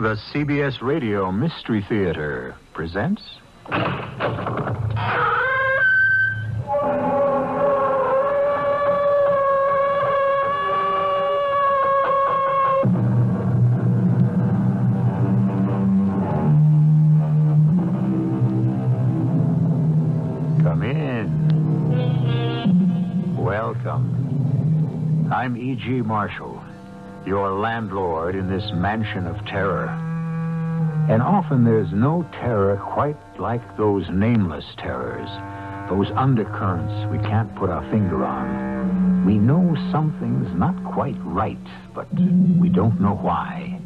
The CBS Radio Mystery Theater presents... Come in. Welcome. I'm E.G. Marshall, your landlord in this mansion of terror. And often there's no terror quite like those nameless terrors, those undercurrents we can't put our finger on. We know something's not quite right, but we don't know why.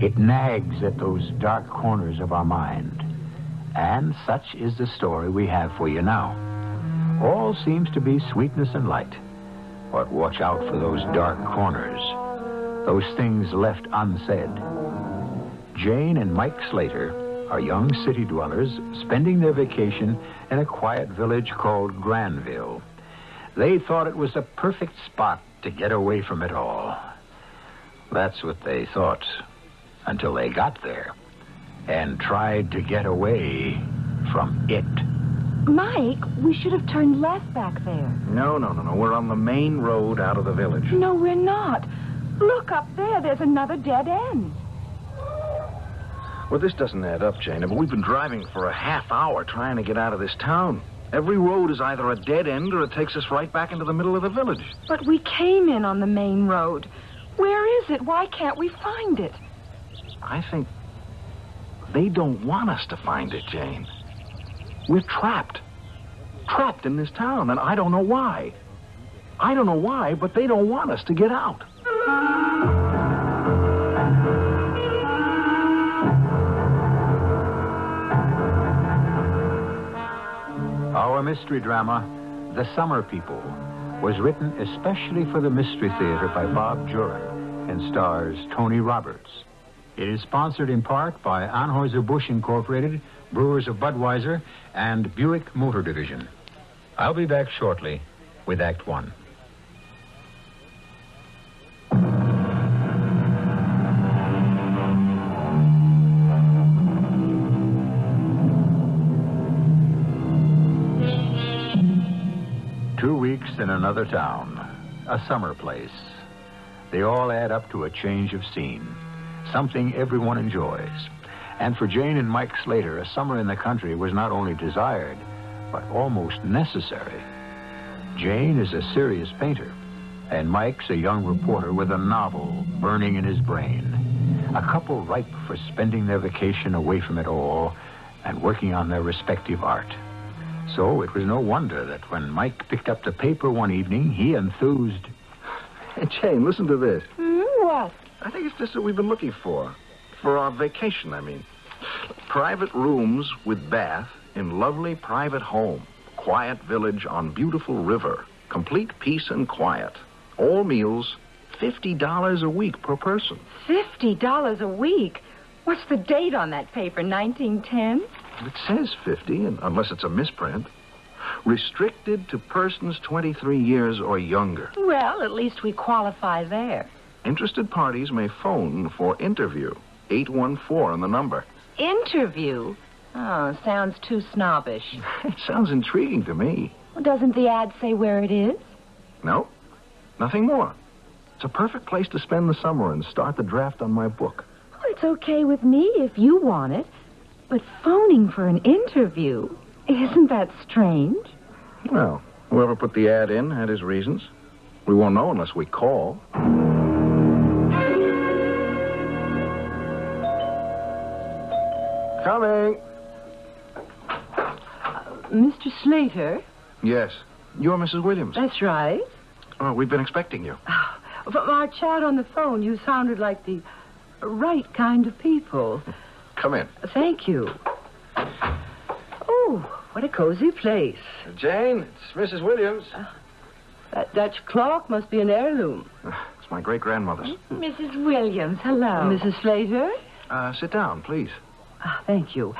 It nags at those dark corners of our mind. And such is the story we have for you now. All seems to be sweetness and light, but watch out for those dark corners. Those things left unsaid. Jane and Mike Slater are young city dwellers spending their vacation in a quiet village called Granville. They thought it was the perfect spot to get away from it all. That's what they thought until they got there and tried to get away from it. Mike, we should have turned left back there. No. We're on the main road out of the village. No, we're not. Look up there. There's another dead end. Well, this doesn't add up, Jane, but we've been driving for a half hour trying to get out of this town. Every road is either a dead end or it takes us right back into the middle of the village. But we came in on the main road. Where is it? Why can't we find it? I think they don't want us to find it, Jane. We're trapped. Trapped in this town, and I don't know why. I don't know why, but they don't want us to get out. Our mystery drama, The Summer People, was written especially for the Mystery Theater by Bob Juhren and stars Tony Roberts. It is sponsored in part by Anheuser-Busch Incorporated, Brewers of Budweiser, and Buick Motor Division. I'll be back shortly with Act One. In another town, a summer place. They all add up to a change of scene, something everyone enjoys. And for Jane and Mike Slater, a summer in the country was not only desired, but almost necessary. Jane is a serious painter, and Mike's a young reporter with a novel burning in his brain. A couple ripe for spending their vacation away from it all and working on their respective art. So it was no wonder that when Mike picked up the paper one evening, he enthused. Hey, Jane, listen to this. What? I think it's just what we've been looking for. For our vacation, I mean. Private rooms with bath in lovely private home. Quiet village on beautiful river. Complete peace and quiet. All meals, $50 a week per person. $50 a week? What's the date on that paper, 1910? It says 50, and unless it's a misprint. Restricted to persons 23 years or younger. Well, at least we qualify there. Interested parties may phone for interview. 814 on the number. Interview? Oh, sounds too snobbish. It sounds intriguing to me. Well, doesn't the ad say where it is? No, nothing more. It's a perfect place to spend the summer and start the draft on my book. Oh, it's okay with me if you want it. But phoning for an interview, isn't that strange? Well, whoever put the ad in had his reasons. We won't know unless we call. Coming. Mr. Slater? Yes. You're Mrs. Williams. That's right. Oh, we've been expecting you. From our chat on the phone, you sounded like the right kind of people. Come in. Thank you. Oh, what a cozy place. Jane, it's Mrs. Williams. That Dutch clock must be an heirloom. It's my great-grandmother's. Mrs. Williams, hello. Mrs. Slater? Sit down, please. Thank you.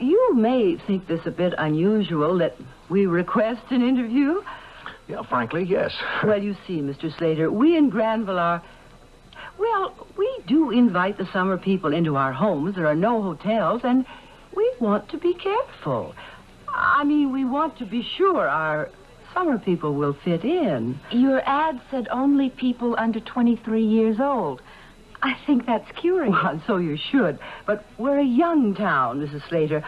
You may think this a bit unusual that we request an interview. Yeah, frankly, yes. Well, you see, Mr. Slater, we in Granville are... Well, we do invite the summer people into our homes. There are no hotels, and we want to be careful. I mean, we want to be sure our summer people will fit in. Your ad said only people under 23 years old. I think that's curious. Well, so you should. But we're a young town, Mrs. Slater.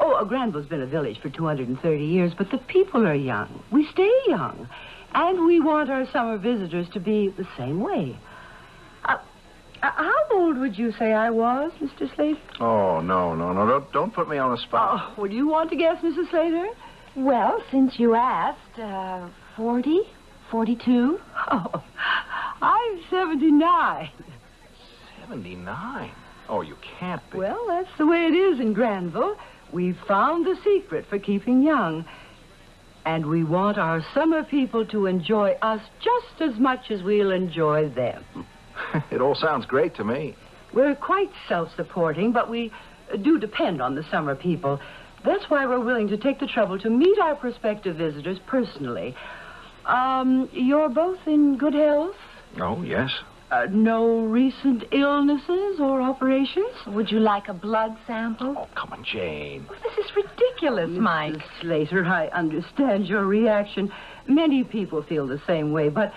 Oh, Granville's been a village for 230 years, but the people are young. We stay young. And we want our summer visitors to be the same way. How old would you say I was, Mr. Slater? Oh, no. Don't put me on the spot. Oh, would you want to guess, Mrs. Slater? Well, since you asked, 40, 42? Oh, I'm 79. 79? Oh, you can't be. Well, that's the way it is in Granville. We've found the secret for keeping young. And we want our summer people to enjoy us just as much as we'll enjoy them. It all sounds great to me. We're quite self-supporting, but we do depend on the summer people. That's why we're willing to take the trouble to meet our prospective visitors personally. You're both in good health? Oh, yes. No recent illnesses or operations? Would you like a blood sample? Oh, come on, Jane. Oh, this is ridiculous, Mike. Mrs. Slater, I understand your reaction. Many people feel the same way, but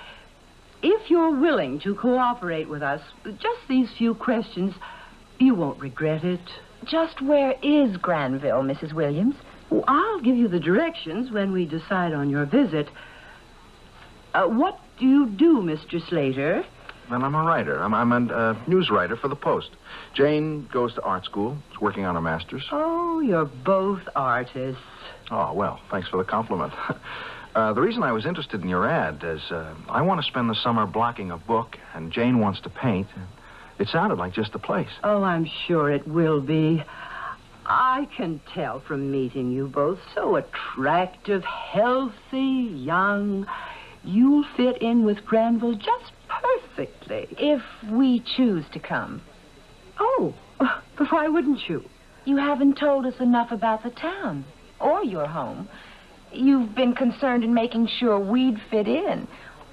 if you're willing to cooperate with us, just these few questions, you won't regret it. Just where is Granville, Mrs. Williams? Oh, I'll give you the directions when we decide on your visit. What do you do, Mr. Slater? And I'm a writer. I'm a news writer for the Post. Jane goes to art school. She's working on her master's. Oh, you're both artists. Oh, well, thanks for the compliment. The reason I was interested in your ad is I want to spend the summer blocking a book, and Jane wants to paint. It sounded like just the place. Oh, I'm sure it will be. I can tell from meeting you both. So attractive, healthy, young. You'll fit in with Granville just perfectly. If we choose to come. Oh, but why wouldn't you? You haven't told us enough about the town or your home. You've been concerned in making sure we'd fit in.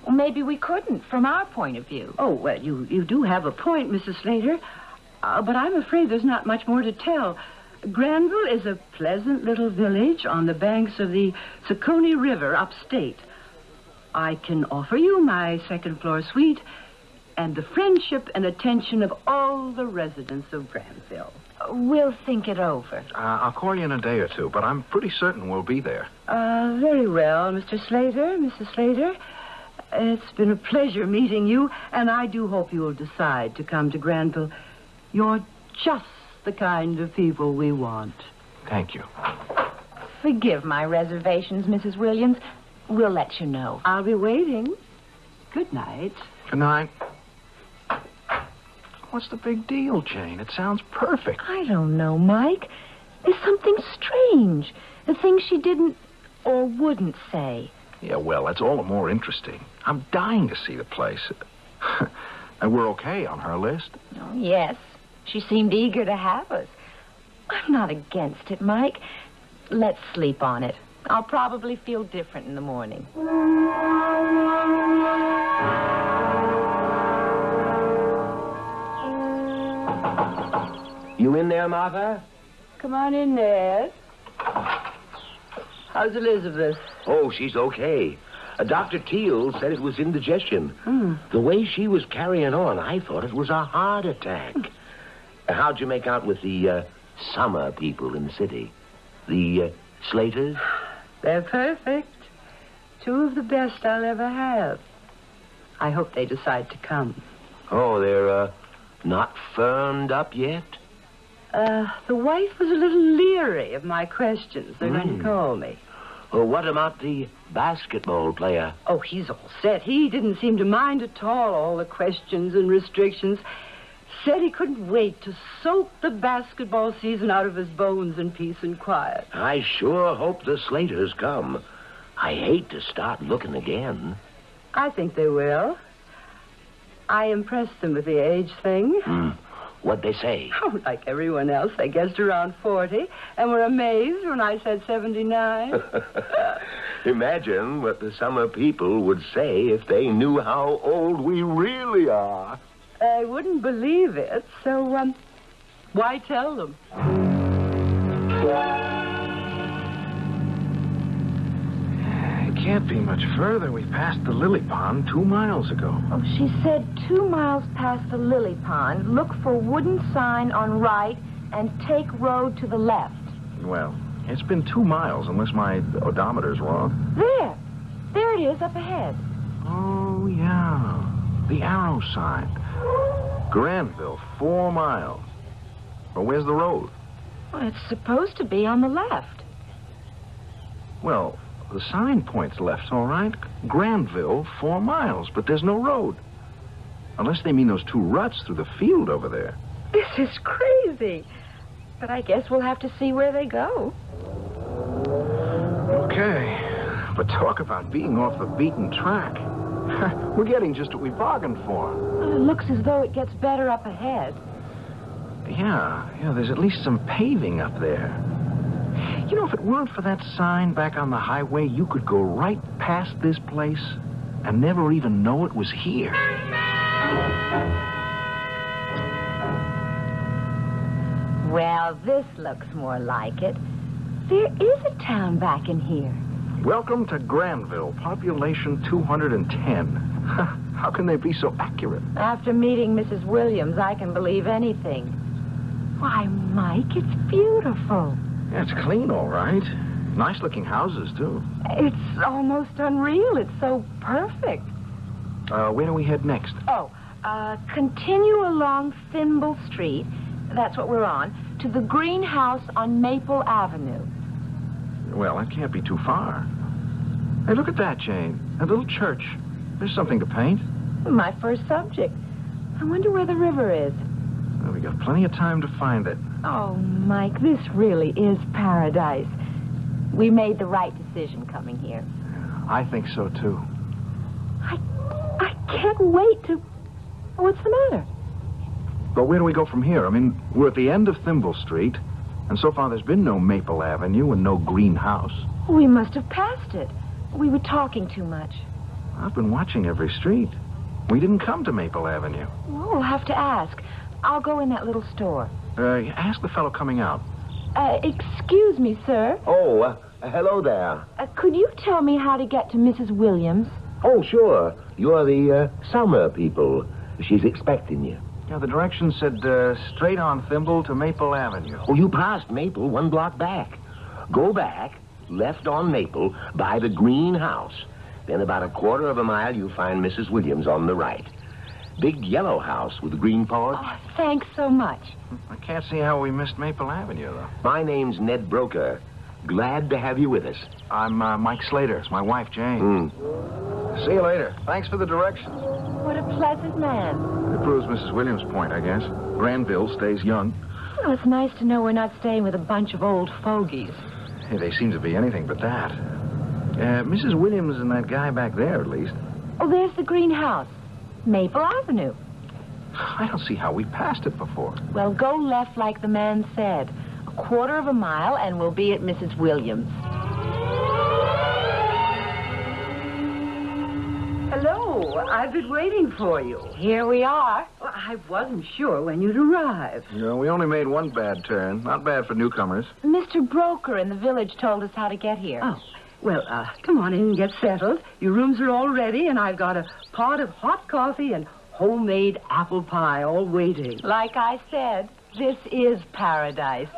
Well, maybe we couldn't from our point of view. Oh, well, you do have a point, Mrs. Slater. But I'm afraid there's not much more to tell. Granville is a pleasant little village on the banks of the Ciccone River upstate. I can offer you my second-floor suite and the friendship and attention of all the residents of Granville. We'll think it over. I'll call you in a day or two, but I'm pretty certain we'll be there. Very well, Mr. Slater, Mrs. Slater. It's been a pleasure meeting you, and I do hope you will decide to come to Granville. You're just the kind of people we want. Thank you. Forgive my reservations, Mrs. Williams. We'll let you know. I'll be waiting. Good night. Good night. What's the big deal, Jane? It sounds perfect. I don't know, Mike. There's something strange. The things she didn't or wouldn't say. Yeah, well, that's all the more interesting. I'm dying to see the place. And we're okay on her list. Oh, yes. She seemed eager to have us. I'm not against it, Mike. Let's sleep on it. I'll probably feel different in the morning. You in there, Martha? Come on in, Ned. How's Elizabeth? Oh, she's okay. Dr. Teal said it was indigestion. The way she was carrying on, I thought it was a heart attack. How'd you make out with the summer people in the city? The Slaters? They're perfect. Two of the best I'll ever have. I hope they decide to come. Oh, they're not firmed up yet? The wife was a little leery of my questions. They're going to call me. Well, what about the basketball player? Oh, he's all set. He didn't seem to mind at all the questions and restrictions. Said he couldn't wait to soak the basketball season out of his bones in peace and quiet. I sure hope the Slaters come. I hate to start looking again. I think they will. I impressed them with the age thing. What'd they say? Oh, like everyone else, they guessed around 40 and were amazed when I said 79. Imagine what the summer people would say if they knew how old we really are. They wouldn't believe it, so why tell them? It can't be much further. We passed the lily pond 2 miles ago. Oh, she said 2 miles past the lily pond. Look for wooden sign on right and take road to the left. Well, it's been 2 miles unless my odometer's wrong. There. There it is up ahead. Oh, yeah. The arrow sign. Granville, 4 miles. But where's the road? Well, it's supposed to be on the left. Well, the sign points left, all right. Granville, 4 miles, but there's no road. Unless they mean those two ruts through the field over there. This is crazy. But I guess we'll have to see where they go. Okay. But talk about being off the beaten track. We're getting just what we bargained for. Well, it looks as though it gets better up ahead. Yeah, there's at least some paving up there. You know, if it weren't for that sign back on the highway, you could go right past this place and never even know it was here. Well, this looks more like it. There is a town back in here. Welcome to Granville, population 210. How can they be so accurate? After meeting Mrs. Williams, I can believe anything. Why, Mike, it's beautiful. Yeah, it's clean, all right. Nice-looking houses, too. It's almost unreal. It's so perfect. Where do we head next? Oh, continue along Thimble Street, that's what we're on, to the greenhouse on Maple Avenue. Well, that can't be too far. Hey, look at that, Jane. A little church. There's something to paint. My first subject. I wonder where the river is. Well, we got plenty of time to find it. Oh, Mike, this really is paradise. We made the right decision coming here. I think so, too. I can't wait to... What's the matter? But where do we go from here? I mean, we're at the end of Thimble Street... And so far, there's been no Maple Avenue and no greenhouse. We must have passed it. We were talking too much. I've been watching every street. We didn't come to Maple Avenue. Well, we'll have to ask. I'll go in that little store. Ask the fellow coming out. Excuse me, sir. Oh, hello there. Could you tell me how to get to Mrs. Williams? Oh, sure. You're the summer people. She's expecting you. Yeah, the directions said straight on Thimble to Maple Avenue. Oh, you passed Maple 1 block back. Go back, left on Maple, by the greenhouse. Then about 1/4 mile, you'll find Mrs. Williams on the right. Big yellow house with a green porch. Oh, thanks so much. I can't see how we missed Maple Avenue, though. My name's Ned Broker. Glad to have you with us. I'm Mike Slater. It's my wife, Jane. See you later. Thanks for the directions. What a pleasant man. It proves Mrs. Williams' point, I guess. Granville stays young. Well, it's nice to know we're not staying with a bunch of old fogies. Hey, they seem to be anything but that. Mrs. Williams and that guy back there, at least. Oh, there's the greenhouse. Maple Avenue. I don't see how we passed it before. Well, go left like the man said. 1/4 mile and we'll be at Mrs. Williams. Hello, I've been waiting for you. Here we are. Well, I wasn't sure when you'd arrive. Yeah, we only made one bad turn. Not bad for newcomers. Mr. Broker in the village told us how to get here. Oh, well, come on in and get settled. Your rooms are all ready and I've got a pot of hot coffee and homemade apple pie all waiting. Like I said, this is paradise.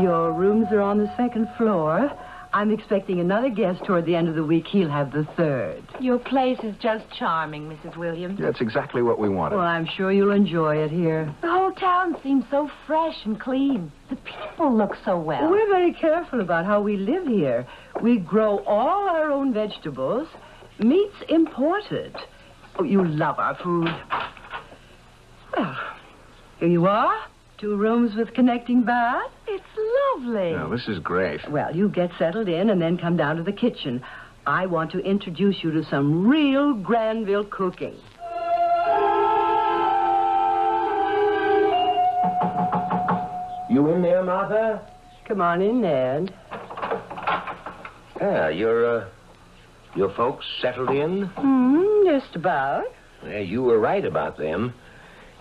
Your rooms are on the 2nd floor. I'm expecting another guest toward the end of the week. He'll have the 3rd. Your place is just charming, Mrs. Williams. Yeah, that's exactly what we wanted. Well, I'm sure you'll enjoy it here. The whole town seems so fresh and clean. The people look so well. We're very careful about how we live here. We grow all our own vegetables. Meat's imported. Oh, you love our food. Well, here you are. 2 rooms with connecting bath. It's lovely. Oh, this is great. Well, you get settled in and then come down to the kitchen. I want to introduce you to some real Granville cooking. You in there, Martha? Come on in, Ned. Yeah, you're Your folks settled in? Just about. Well, you were right about them.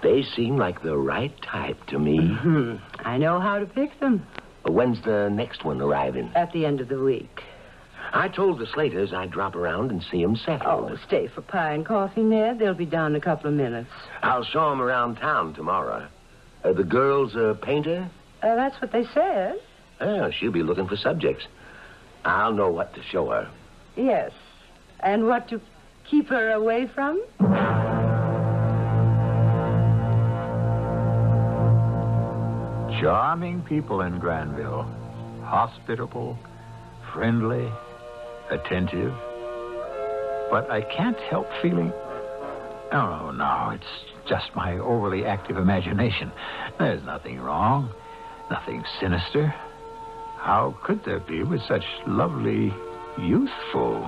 They seem like the right type to me. I know how to pick them. When's the next one arriving? At the end of the week. I told the Slaters I'd drop around and see them settled. Oh, stay for pie and coffee, Ned. They'll be down in a couple of minutes. I'll show them around town tomorrow. The girl's a painter? That's what they said. Oh, she'll be looking for subjects. I'll know what to show her. Yes. And what to keep her away from? Charming people in Granville. Hospitable, friendly, attentive. But I can't help feeling... Oh, no, it's just my overly active imagination. There's nothing wrong, nothing sinister. How could there be with such lovely, youthful,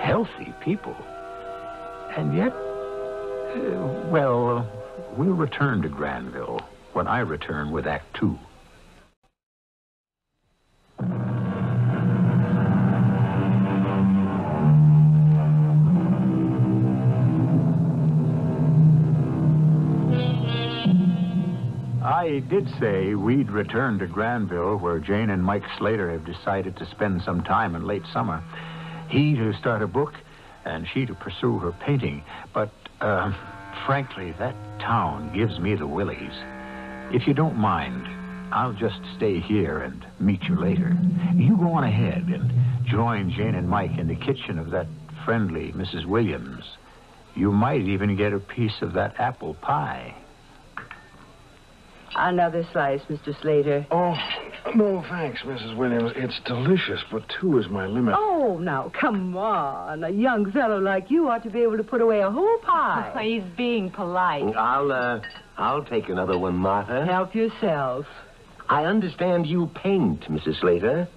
healthy people? And yet, well, we'll return to Granville when I return with Act Two. I did say we'd return to Granville, where Jane and Mike Slater have decided to spend some time in late summer. He to start a book, and she to pursue her painting. But, frankly, that town gives me the willies. If you don't mind, I'll just stay here and meet you later. You go on ahead and join Jane and Mike in the kitchen of that friendly Mrs. Williams. You might even get a piece of that apple pie. Another slice, Mr. Slater. Oh, no thanks, Mrs. Williams. It's delicious, but two is my limit. Oh, now, come on. A young fellow like you ought to be able to put away a whole pie. Oh, he's being polite. I'll take another one, Martha. Help yourself. I understand you paint, Mrs. Slater.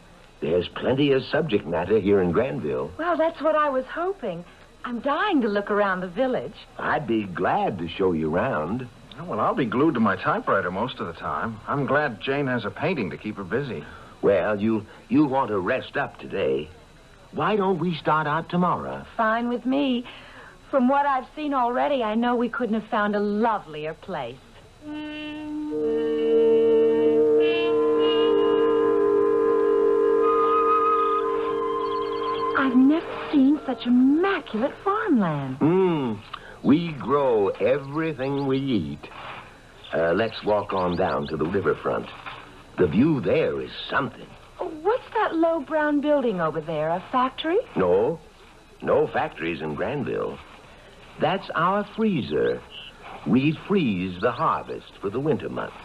There's plenty of subject matter here in Granville. Well, that's what I was hoping. I'm dying to look around the village. I'd be glad to show you around. Well, I'll be glued to my typewriter most of the time. I'm glad Jane has a painting to keep her busy. Well, you'll want to rest up today. Why don't we start out tomorrow? Fine with me. From what I've seen already, I know we couldn't have found a lovelier place. I've never seen such immaculate farmland. We grow everything we eat. Let's walk on down to the riverfront. The view there is something. What's that low brown building over there? A factory? No. No factories in Granville. That's our freezer. We freeze the harvest for the winter months.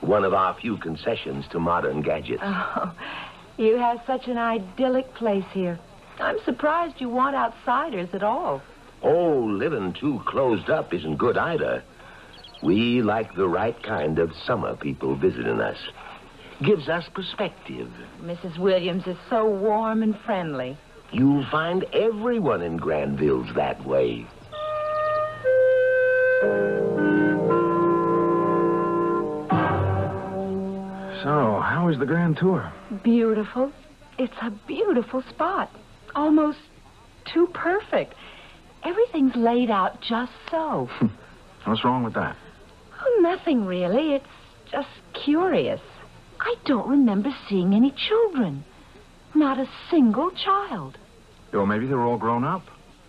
One of our few concessions to modern gadgets. Oh, you have such an idyllic place here. I'm surprised you want outsiders at all. Oh, living too closed up isn't good either. We like the right kind of summer people visiting us. Gives us perspective. Mrs. Williams is so warm and friendly. You'll find everyone in Granville's that way. So, how is the grand tour? Beautiful. It's a beautiful spot. Almost too perfect. Everything's laid out just so. What's wrong with that? Oh, nothing really. It's just curious. I don't remember seeing any children. Not a single child. Well, maybe they're all grown up.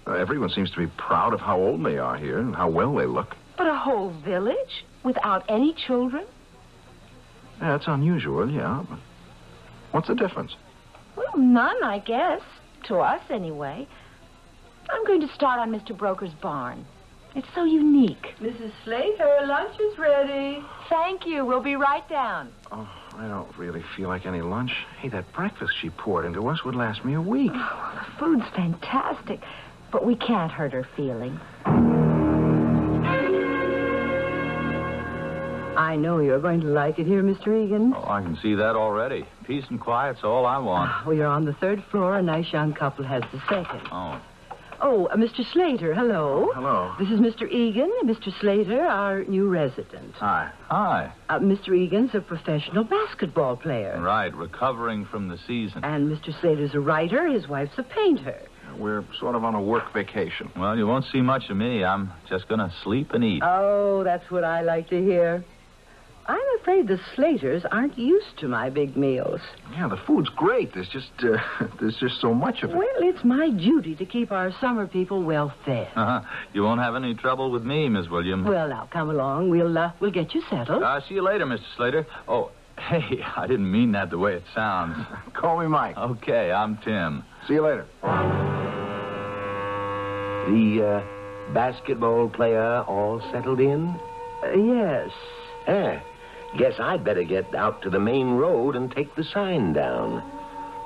Everyone seems to be proud of how old they are here and how well they look. But a whole village without any children? Yeah, that's unusual, yeah. But what's the difference? Well, none, I guess. To us, anyway. I'm going to start on Mr. Broker's barn. It's so unique. Mrs. Slater, lunch is ready. Thank you. We'll be right down. Oh, I don't really feel like any lunch. Hey, that breakfast she poured into us would last me a week. Oh, the food's fantastic, but we can't hurt her feelings. I know you're going to like it here, Mr. Egan. Oh, I can see that already. Peace and quiet's all I want. Oh, well, you're on the third floor. A nice young couple has the second. Oh. Oh, Mr. Slater, hello. Hello. This is Mr. Egan, Mr. Slater, our new resident. Hi. Hi. Mr. Egan's a professional basketball player. Right, recovering from the season. And Mr. Slater's a writer, his wife's a painter. We're sort of on a work vacation. Well, you won't see much of me. I'm just going to sleep and eat. Oh, that's what I like to hear. I'm afraid the Slaters aren't used to my big meals. Yeah, the food's great. There's just so much of it. Well, it's my duty to keep our summer people well fed. Uh-huh. You won't have any trouble with me, Miss Williams. Well, now, come along. We'll get you settled. See you later, Mr. Slater. Oh, hey, I didn't mean that the way it sounds. Call me Mike. Okay, I'm Tim. See you later. The basketball player all settled in? Yes. Guess I'd better get out to the main road and take the sign down.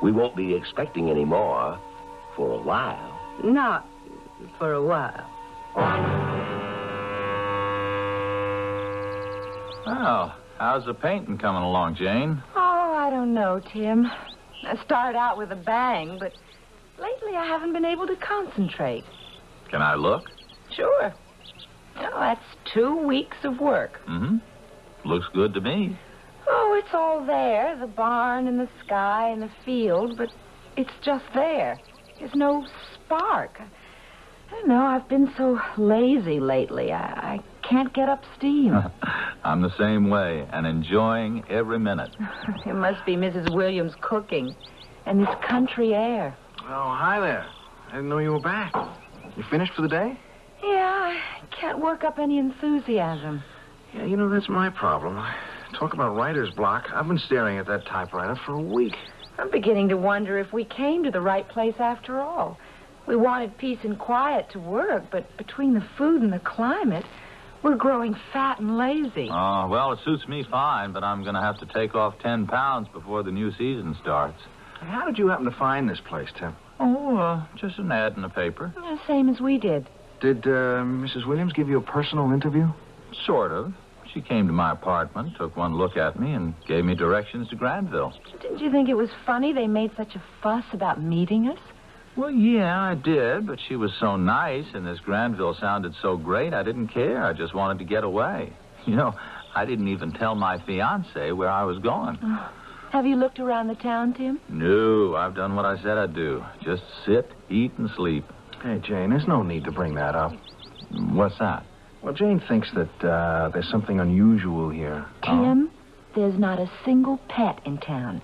We won't be expecting any more for a while. Not for a while. Oh, how's the painting coming along, Jane? Oh, I don't know, Tim. I started out with a bang, but lately I haven't been able to concentrate. Can I look? Sure. Oh, that's 2 weeks of work. Mm-hmm. Looks good to me. Oh, it's all there. The barn and the sky and the field, but it's just there. There's no spark. I don't know. I've been so lazy lately. I can't get up steam. I'm the same way and enjoying every minute. It must be Mrs. Williams cooking and this country air. Oh, hi there. I didn't know you were back. You finished for the day? Yeah, I can't work up any enthusiasm. Yeah, you know, that's my problem. Talk about writer's block. I've been staring at that typewriter for a week. I'm beginning to wonder if we came to the right place after all. We wanted peace and quiet to work, but between the food and the climate, we're growing fat and lazy. Oh, well, it suits me fine, but I'm going to have to take off 10 pounds before the new season starts. And how did you happen to find this place, Tim? Oh, just an ad in the paper. Yeah, same as we did. Did Mrs. Williams give you a personal interview? Sort of. She came to my apartment, took one look at me, and gave me directions to Granville. Didn't you think it was funny they made such a fuss about meeting us? Well, yeah, I did, but she was so nice, and this Granville sounded so great, I didn't care. I just wanted to get away. You know, I didn't even tell my fiancé where I was going. Have you looked around the town, Tim? No, I've done what I said I'd do. Just sit, eat, and sleep. Hey, Jane, there's no need to bring that up. What's that? Well, Jane thinks that there's something unusual here. Tim, there's not a single pet in town.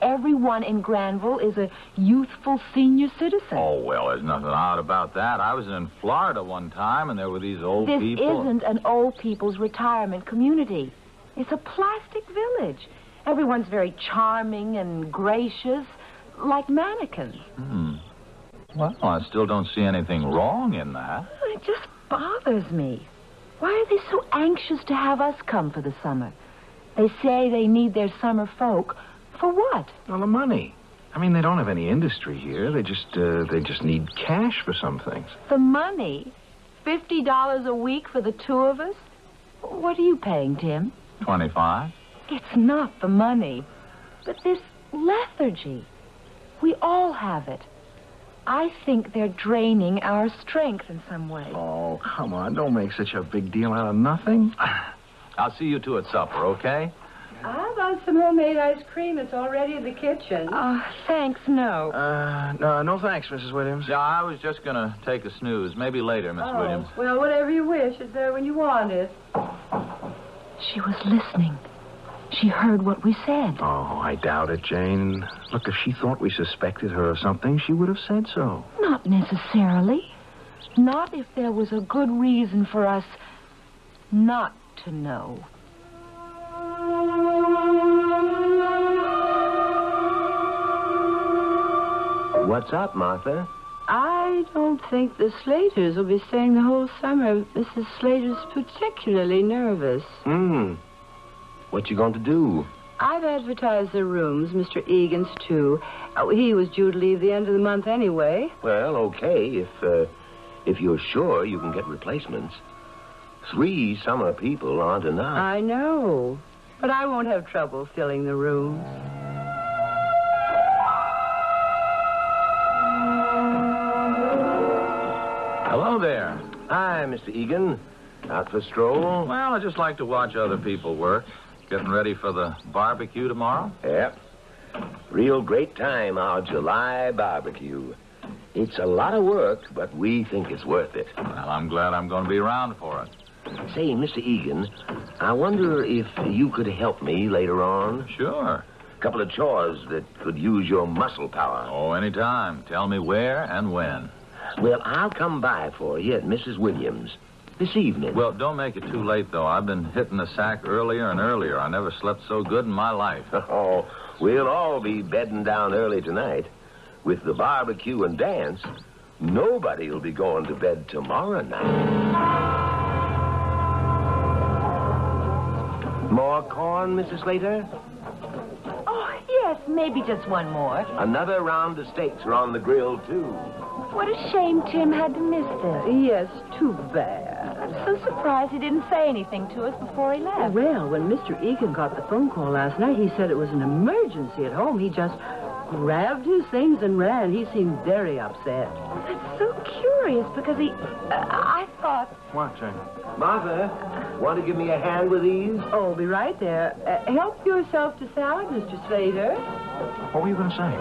Everyone in Granville is a youthful senior citizen. Oh, well, there's nothing odd about that. I was in Florida one time, and there were these old people. This isn't an old people's retirement community. It's a plastic village. Everyone's very charming and gracious, like mannequins. Hmm. Well, I still don't see anything wrong in that. It just bothers me. Why are they so anxious to have us come for the summer? They say they need their summer folk. For what? Well, the money. I mean, they don't have any industry here. They just need cash for some things. The money? $50 a week for the two of us? What are you paying, Tim? 25. It's not the money, but this lethargy. We all have it. I think they're draining our strength in some way. Oh, come on. Don't make such a big deal out of nothing. I'll see you two at supper, okay? How about some homemade ice cream? It's already in the kitchen. Oh, thanks, no. No thanks, Mrs. Williams. Yeah, I was just going to take a snooze. Maybe later, Miss Williams. Well, whatever you wish. It's there when you want it. She was listening. She heard what we said. Oh, I doubt it, Jane. Look, if she thought we suspected her of something, she would have said so. Not necessarily. Not if there was a good reason for us not to know. What's up, Martha? I don't think the Slaters will be staying the whole summer. Mrs. Slater's particularly nervous. Hmm. What you going to do? I've advertised their rooms, Mr. Egan's, too. He was due to leave the end of the month anyway. Well, okay, if you're sure you can get replacements. 3 summer people aren't enough. I know, but I won't have trouble filling the rooms. Hello there. Hi, Mr. Egan. Out for a stroll? Well, I just like to watch other people work. Getting ready for the barbecue tomorrow? Yep. Real great time, our July barbecue. It's a lot of work, but we think it's worth it. Well, I'm glad I'm going to be around for it. Say, Mr. Egan, I wonder if you could help me later on. Sure. A couple of chores that could use your muscle power. Oh, anytime. Tell me where and when. Well, I'll come by for you at Mrs. Williams this evening. Well, don't make it too late, though. I've been hitting the sack earlier and earlier. I never slept so good in my life. Oh, we'll all be bedding down early tonight. With the barbecue and dance, nobody will be going to bed tomorrow night. More corn, Mrs. Slater? Oh, yes, maybe just one more. Another round of steaks are on the grill, too. What a shame Tim had to miss this. Yes, too bad. I'm so surprised he didn't say anything to us before he left. Well, when Mr. Egan got the phone call last night, he said it was an emergency at home. He just grabbed his things and ran. He seemed very upset. That's so curious, because he... I thought... What, Jane? Mother, want to give me a hand with these? Oh, be right there. Help yourself to salad, Mr. Slater. What were you going to say?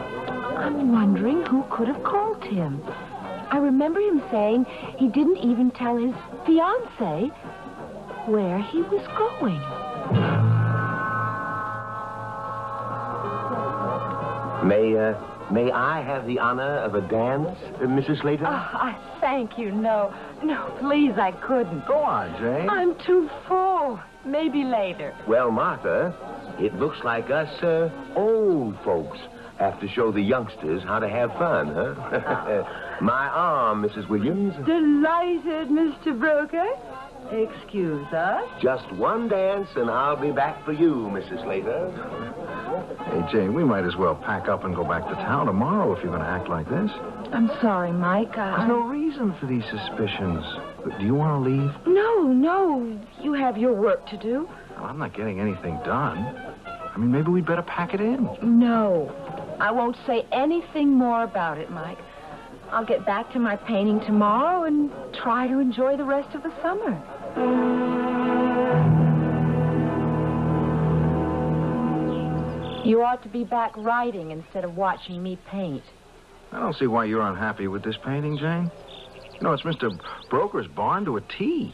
I'm wondering who could have called him. I remember him saying he didn't even tell his fiancée where he was going. May I have the honor of a dance, Mrs. Slater? I thank you, no. No, please, I couldn't. Go on, Jane. I'm too full. Maybe later. Well, Martha, it looks like us old folks have to show the youngsters how to have fun, huh? My arm, Mrs. Williams. Delighted, Mr. Broker. Excuse us. Just one dance, and I'll be back for you, Mrs. Slater. Hey, Jane, we might as well pack up and go back to town tomorrow if you're going to act like this. I'm sorry, Mike. There's no reason for these suspicions. Do you want to leave? No. You have your work to do. Well, I'm not getting anything done. I mean, maybe we'd better pack it in. No. I won't say anything more about it, Mike. I'll get back to my painting tomorrow and try to enjoy the rest of the summer. You ought to be back writing instead of watching me paint. I don't see why you're unhappy with this painting, Jane. You know, it's Mr. Broker's barn to a T.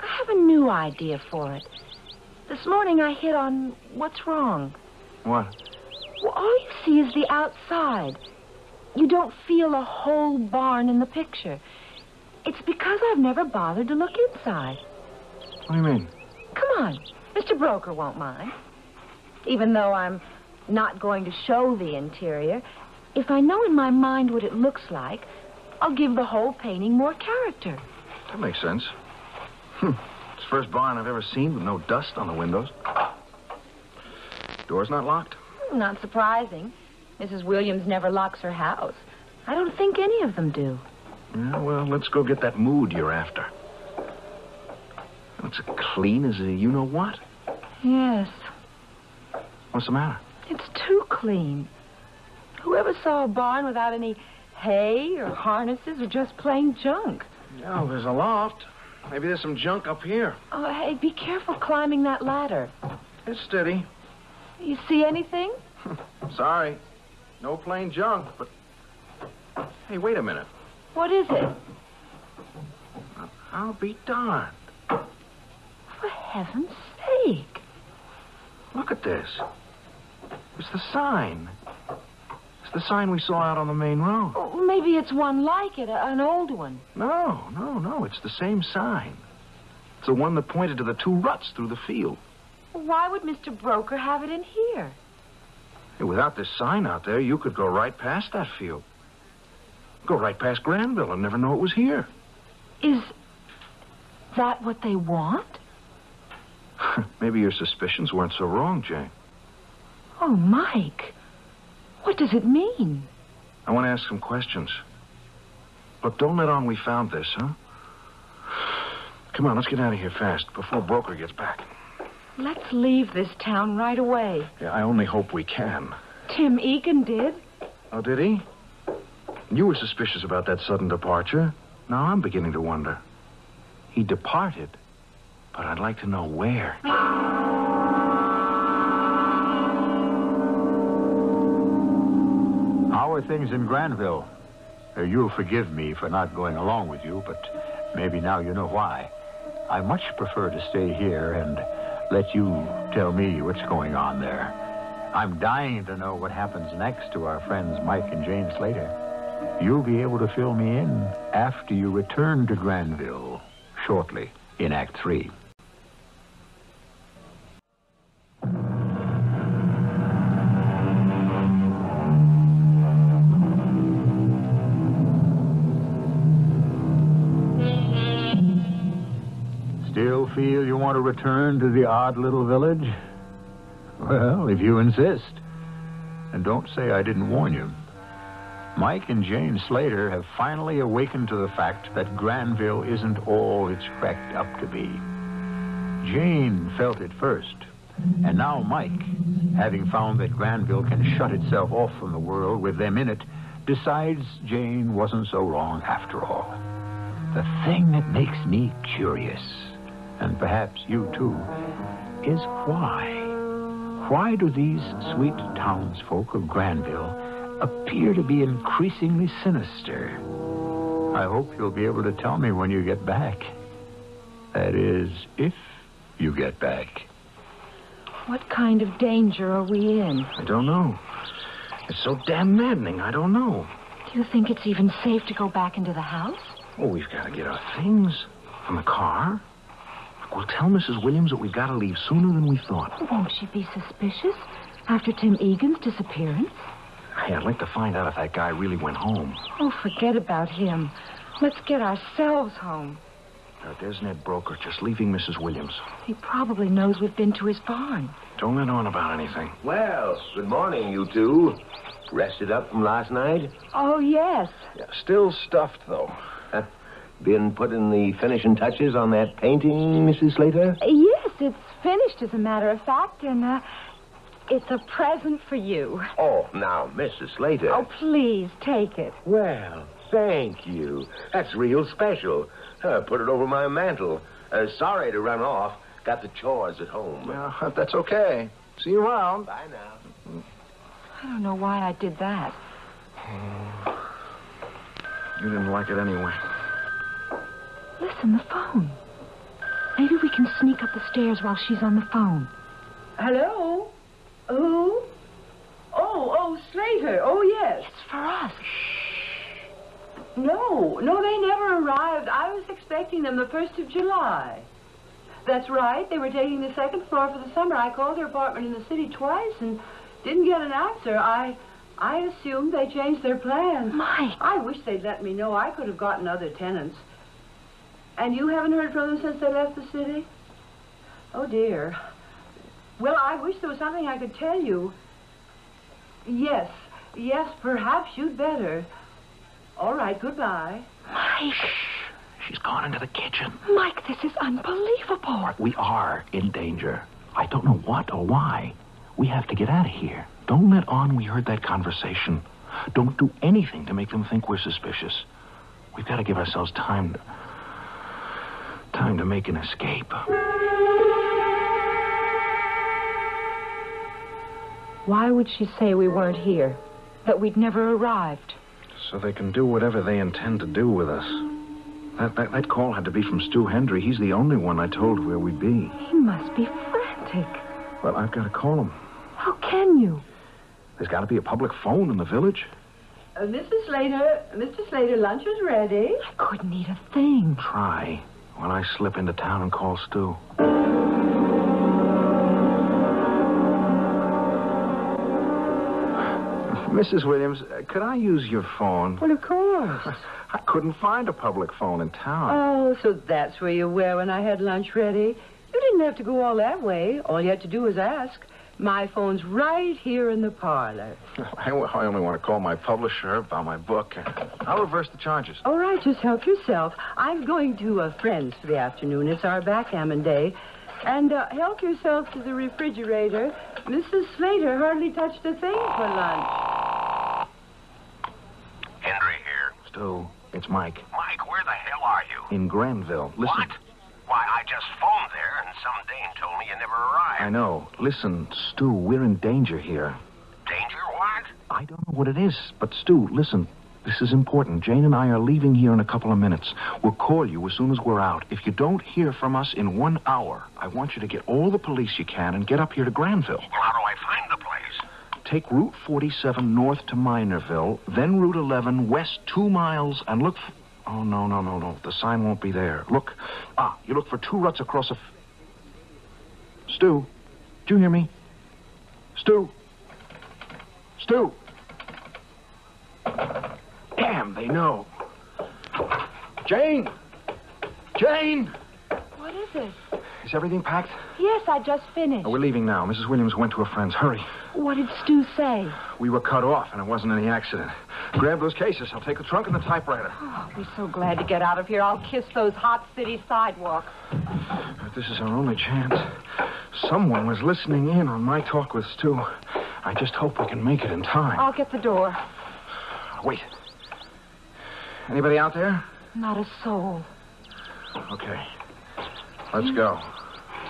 I have a new idea for it. This morning I hit on what's wrong. What? Well, all you see is the outside. You don't feel a whole barn in the picture. It's because I've never bothered to look inside. What do you mean? Come on. Mr. Broker won't mind. Even though I'm not going to show the interior, if I know in my mind what it looks like, I'll give the whole painting more character. That makes sense. It's the first barn I've ever seen with no dust on the windows. Door's not locked. Not surprising. Mrs. Williams never locks her house. I don't think any of them do. Yeah, well, let's go get that mood you're after. It's as clean as a you-know-what. Yes. What's the matter? It's too clean. Whoever saw a barn without any hay or harnesses or just plain junk? Yeah, well, there's a loft. Maybe there's some junk up here. Oh, hey, be careful climbing that ladder. It's steady. You see anything? Sorry. No plain junk, but... Hey, wait a minute. What is it? I'll be darned. For heaven's sake. Look at this. It's the sign. It's the sign we saw out on the main road. Oh, maybe it's one like it, an old one. No. It's the same sign. It's the one that pointed to the two ruts through the field. Why would Mr. Broker have it in here? Hey, without this sign out there, you could go right past that field. Go right past Granville and never know it was here. Is that what they want? Maybe your suspicions weren't so wrong, Jane. Oh, Mike. What does it mean? I want to ask some questions. Look, don't let on we found this, huh? Come on, let's get out of here fast before Broker gets back. Let's leave this town right away. Yeah, I only hope we can. Tim Egan did. Oh, did he? You were suspicious about that sudden departure. Now I'm beginning to wonder. He departed, but I'd like to know where. How are things in Granville? You'll forgive me for not going along with you, but maybe now you know why. I much prefer to stay here and let you tell me what's going on there. I'm dying to know what happens next to our friends Mike and Jane Slater. You'll be able to fill me in after you return to Granville shortly in Act 3. Still feel you want to return to the odd little village? Well, if you insist. And don't say I didn't warn you. Mike and Jane Slater have finally awakened to the fact that Granville isn't all it's cracked up to be. Jane felt it first, and now Mike, having found that Granville can shut itself off from the world with them in it, decides Jane wasn't so wrong after all. The thing that makes me curious, and perhaps you too, is why? Why do these sweet townsfolk of Granville appear to be increasingly sinister? I hope you'll be able to tell me when you get back. That is, if you get back. What kind of danger are we in? I don't know. It's so damn maddening, I don't know. Do you think it's even safe to go back into the house? Oh, we've got to get our things from the car. Look, we'll tell Mrs. Williams that we've got to leave sooner than we thought. Won't she be suspicious after Tim Egan's disappearance? Hey, I'd like to find out if that guy really went home. Oh, forget about him. Let's get ourselves home. Now, there's Ned Broker just leaving Mrs. Williams. He probably knows we've been to his barn. Don't let on about anything. Well, good morning, you two. Rested up from last night? Oh, yes. Yeah, still stuffed, though. Been putting the finishing touches on that painting, Mrs. Slater? Yes, it's finished, as a matter of fact, and, it's a present for you. Oh, now, Mrs. Slater. Oh, please, take it. Well, thank you. That's real special. Put it over my mantle. Sorry to run off. Got the chores at home. Yeah, that's okay. See you around. Bye now. I don't know why I did that. You didn't like it anyway. Listen, the phone. Maybe we can sneak up the stairs while she's on the phone. Hello? Who? Oh, Slater. Oh, yes. It's for us. Shh. No, they never arrived. I was expecting them the 1st of July. That's right. They were taking the 2nd floor for the summer. I called their apartment in the city twice and didn't get an answer. I assumed they changed their plans. Mike. I wish they'd let me know. I could have gotten other tenants. And you haven't heard from them since they left the city? Oh, dear. Well, I wish there was something I could tell you. Yes, perhaps you'd better. All right, goodbye. Mike! Shh. She's gone into the kitchen. Mike, this is unbelievable. We are in danger. I don't know what or why. We have to get out of here. Don't let on we heard that conversation. Don't do anything to make them think we're suspicious. We've got to give ourselves time to make an escape. Why would she say we weren't here? That we'd never arrived? So they can do whatever they intend to do with us. That call had to be from Stu Hendry. He's the only one I told where we'd be. He must be frantic. Well, I've got to call him. How can you? There's got to be a public phone in the village. Mr. Slater, lunch is ready. I couldn't eat a thing. Try when I slip into town and call Stu. Mrs. Williams, could I use your phone? Well, of course. I couldn't find a public phone in town. Oh, so that's where you were when I had lunch ready. You didn't have to go all that way. All you had to do was ask. My phone's right here in the parlor. I only want to call my publisher about my book. I'll reverse the charges. All right, just help yourself. I'm going to a friend's for the afternoon. It's our backgammon day. And help yourself to the refrigerator. Mrs. Slater hardly touched a thing for lunch. Henry here. Stu, it's Mike. Mike, where the hell are you? In Granville. Listen. What? Why, I just phoned there and some dame told me you never arrived. I know. Listen, Stu, we're in danger here. Danger what? I don't know what it is, but Stu, listen. This is important. Jane and I are leaving here in a couple of minutes. We'll call you as soon as we're out. If you don't hear from us in 1 hour, I want you to get all the police you can and get up here to Granville. Well, how do I find the place? Take Route 47 north to Minerville, then Route 11 west 2 miles, and look for... Oh, no. The sign won't be there. Look. Ah, you look for two ruts across a... Stu, do you hear me? Stu? Stu? Damn, they know. Jane! Jane! What is it? Is everything packed? Yes, I just finished. Oh, we're leaving now. Mrs. Williams went to a friend's. Hurry. What did Stu say? We were cut off, and it wasn't any accident. Grab those cases. I'll take the trunk and the typewriter. Oh, I'll be so glad to get out of here. I'll kiss those hot city sidewalks. But this is our only chance. Someone was listening in on my talk with Stu. I just hope we can make it in time. I'll get the door. Wait. Anybody out there? Not a soul. Okay. Let's go.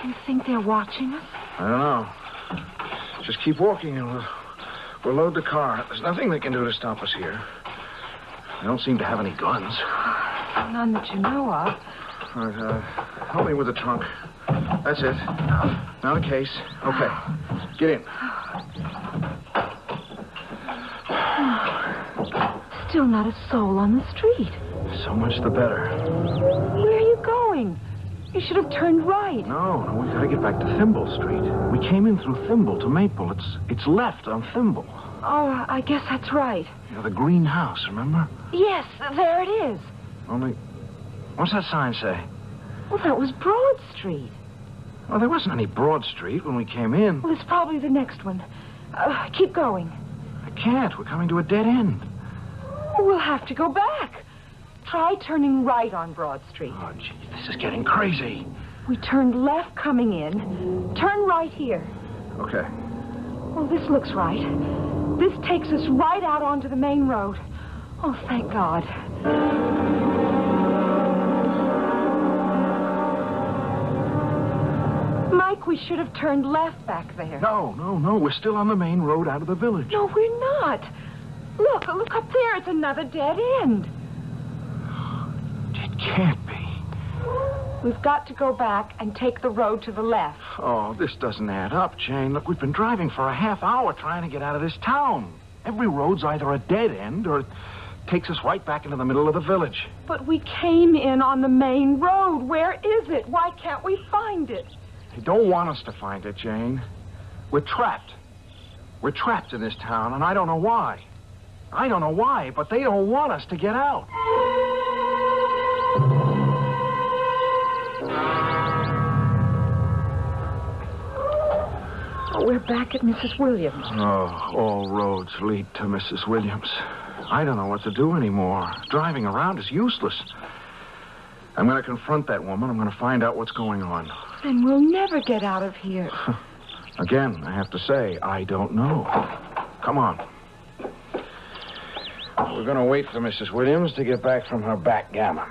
Do you think they're watching us? I don't know. Just keep walking and we'll load the car. There's nothing they can do to stop us here. They don't seem to have any guns. None that you know of. All right, help me with the trunk. That's it. Not a case. Okay. Get in. Still not a soul on the street. So much the better. Where are you going? You should have turned right. No, we've got to get back to Thimble Street. We came in through Thimble to Maple. It's left on Thimble. Oh, I guess that's right. You know, the green house, remember? Yes, there it is. Only, what's that sign say? Well, that was Broad Street. Well, there wasn't any Broad Street when we came in. Well, it's probably the next one. Keep going. I can't. We're coming to a dead end. We'll have to go back. Try turning right on Broad Street. Oh, gee, this is getting crazy. We turned left coming in. Turn right here. Okay. Well, this looks right. This takes us right out onto the main road. Oh, thank God. Mike, we should have turned left back there. No. We're still on the main road out of the village. No, we're not. Look up there. It's another dead end. Can't be. We've got to go back and take the road to the left. Oh, this doesn't add up, Jane. Look, we've been driving for a half hour trying to get out of this town. Every road's either a dead end or it takes us right back into the middle of the village. But we came in on the main road. Where is it? Why can't we find it? They don't want us to find it, Jane. We're trapped. We're trapped in this town, and I don't know why. I don't know why, but they don't want us to get out. We're back at Mrs. Williams. Oh, all roads lead to Mrs. Williams. I don't know what to do anymore. Driving around is useless. I'm going to confront that woman. I'm going to find out what's going on. Then we'll never get out of here. Again, I have to say, I don't know. Come on. We're going to wait for Mrs. Williams to get back from her backgammon.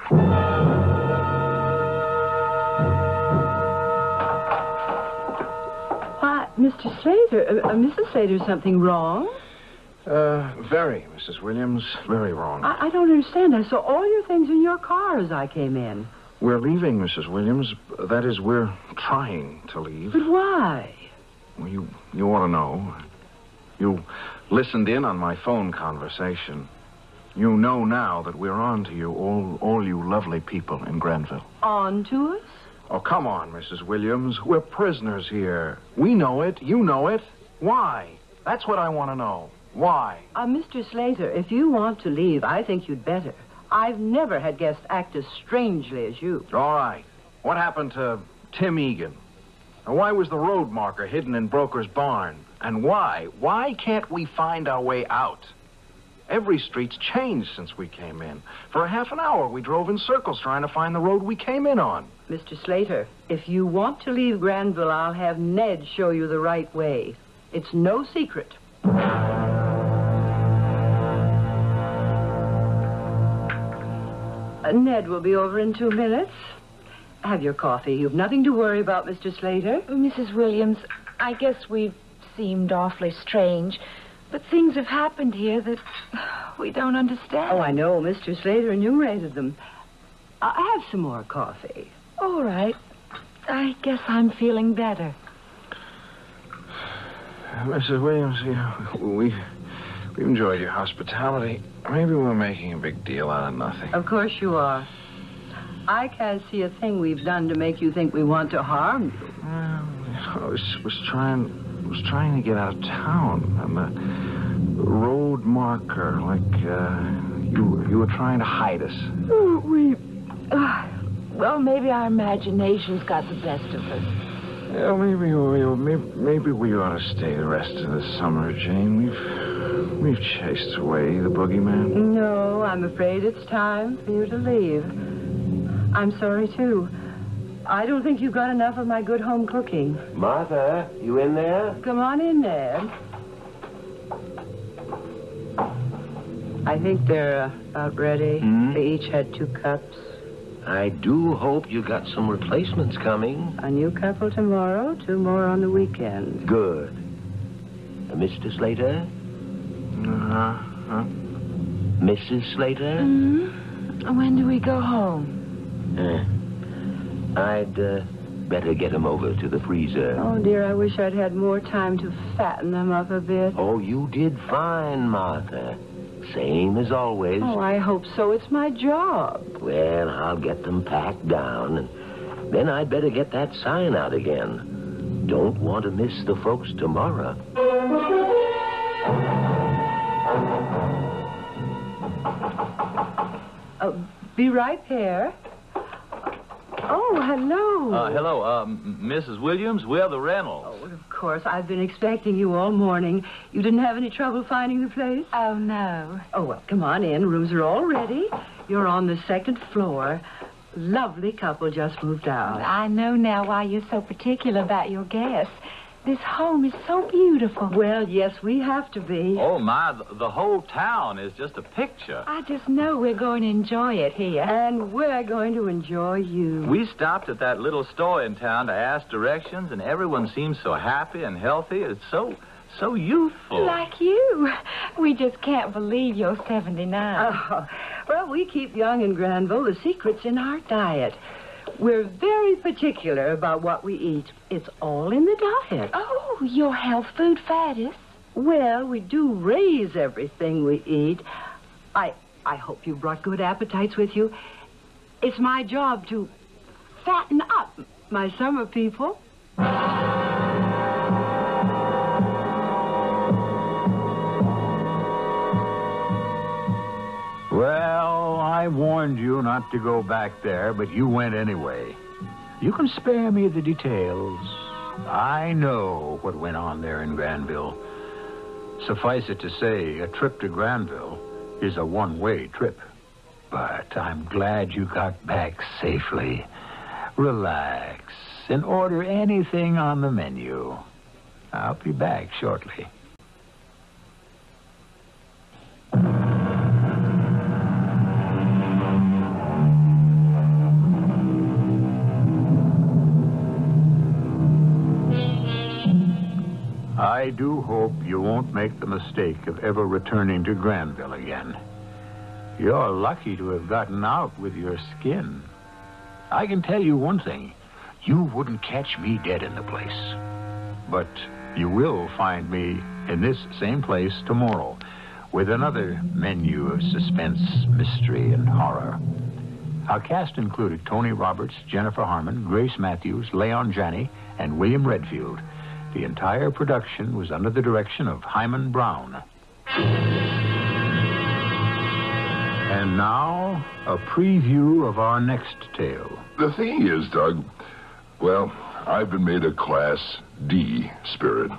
Mr. Slater, Mrs. Slater, something wrong? Very, Mrs. Williams, very wrong. I don't understand. I saw all your things in your car as I came in. We're leaving, Mrs. Williams. That is, we're trying to leave. But why? Well, you ought to know. You listened in on my phone conversation. You know now that we're on to you, all you lovely people in Granville. On to us? Oh, come on, Mrs. Williams. We're prisoners here. We know it. You know it. Why? That's what I want to know. Why? Mr. Slater, if you want to leave, I think you'd better. I've never had guests act as strangely as you. All right. What happened to Tim Egan? And why was the road marker hidden in Broker's barn? And why? Why can't we find our way out? Every street's changed since we came in. For a half an hour, we drove in circles trying to find the road we came in on. Mr. Slater, if you want to leave Granville, I'll have Ned show you the right way. It's no secret. Ned will be over in 2 minutes. Have your coffee. You've nothing to worry about, Mr. Slater. Mrs. Williams, I guess we've seemed awfully strange. But things have happened here that we don't understand. Oh, I know. Mr. Slater enumerated them. I have some more coffee. All right. I guess I'm feeling better. Mrs. Williams, you know, we enjoyed your hospitality. Maybe we're making a big deal out of nothing. Of course you are. I can't see a thing we've done to make you think we want to harm you. Well, I was trying to get out of town on the road marker, like you were trying to hide us. Oh, well, maybe our imaginations got the best of us. Yeah, maybe we ought to stay the rest of the summer, Jane. We've chased away the boogeyman. No, I'm afraid it's time for you to leave. I'm sorry, too. I don't think you've got enough of my good home cooking. Martha, you in there? Come on in, Ned. I think they're about ready. Mm-hmm. They each had 2 cups. I do hope you got some replacements coming. A new couple tomorrow, 2 more on the weekend. Good. Mr. Slater? Uh-huh. Mrs. Slater? Mm-hmm. When do we go home? I'd better get them over to the freezer. Oh, dear, I wish I'd had more time to fatten them up a bit. Oh, you did fine, Martha. Same as always. Oh, I hope so. It's my job. Well, I'll get them packed down, and then I'd better get that sign out again. Don't want to miss the folks tomorrow. Be right there. Oh, hello. Hello, Mrs. Williams, we're the Reynolds. Oh, of course. I've been expecting you all morning. You didn't have any trouble finding the place? Oh, no. Oh, well, come on in. Rooms are all ready. You're on the 2nd floor. Lovely couple just moved out. I know now why you're so particular about your guests. This home is so beautiful. Well, yes, we have to be. Oh, my, the whole town is just a picture. I just know we're going to enjoy it here. And we're going to enjoy you. We stopped at that little store in town to ask directions, and everyone seems so happy and healthy. It's so youthful. Like you. We just can't believe you're 79. Oh, well, we keep young in Granville. The secret's in our diet. We're very particular about what we eat. It's all in the diet. Oh, you're health food faddist. Well, we do raise everything we eat. I hope you brought good appetites with you. It's my job to fatten up my summer people. Well, I warned you not to go back there, but you went anyway. You can spare me the details. I know what went on there in Granville. Suffice it to say, a trip to Granville is a one-way trip. But I'm glad you got back safely. Relax and order anything on the menu. I'll be back shortly. I do hope you won't make the mistake of ever returning to Granville again. You're lucky to have gotten out with your skin. I can tell you one thing. You wouldn't catch me dead in the place. But you will find me in this same place tomorrow with another menu of suspense, mystery, and horror. Our cast included Tony Roberts, Jennifer Harmon, Grace Matthews, Leon Janney, and William Redfield. The entire production was under the direction of Hyman Brown. And now, a preview of our next tale. The thing is, Doug, well, I've been made a Class D spirit.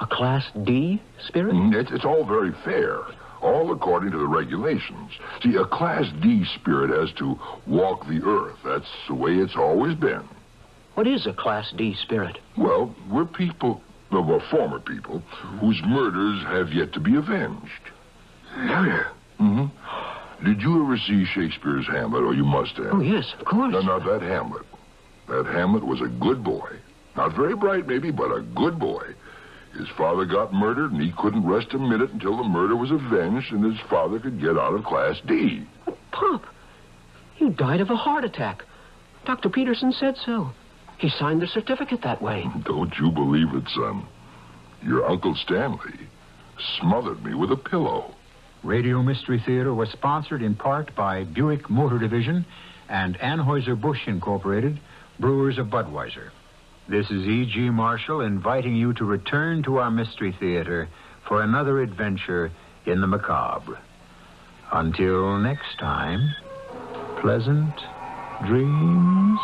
A Class D spirit? It's all very fair, all according to the regulations. See, a Class D spirit has to walk the earth. That's the way it's always been. What is a Class D spirit? Well, we're people, well, former people, whose murders have yet to be avenged. Mm-hmm. Did you ever see Shakespeare's Hamlet, or you must have? Oh, yes, of course. No, not that Hamlet. That Hamlet was a good boy. Not very bright, maybe, but a good boy. His father got murdered, and he couldn't rest a minute until the murder was avenged and his father could get out of Class D. Oh, Pop, he died of a heart attack. Dr. Peterson said so. He signed the certificate that way. Don't you believe it, son. Your Uncle Stanley smothered me with a pillow. Radio Mystery Theater was sponsored in part by Buick Motor Division and Anheuser-Busch Incorporated, brewers of Budweiser. This is E.G. Marshall inviting you to return to our Mystery Theater for another adventure in the macabre. Until next time, pleasant dreams.